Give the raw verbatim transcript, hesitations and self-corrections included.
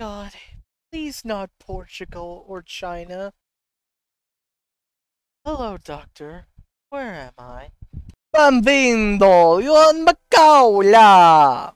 God, please not Portugal or China. Hello, Doctor. Where am I? Bambindo, you're in Macau, la!